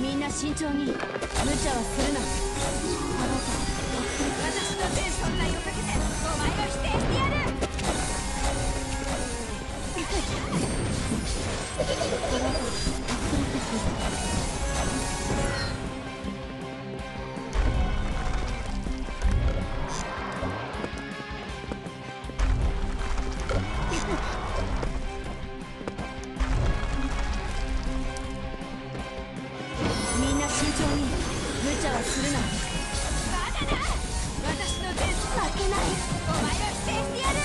みんな慎重に、無茶はするな。私のせい、そんな呼びかけてお前を否定してやる。みんな慎重に、無茶はするな。バカだ、私の伝説は負けない。お前を否定してやる。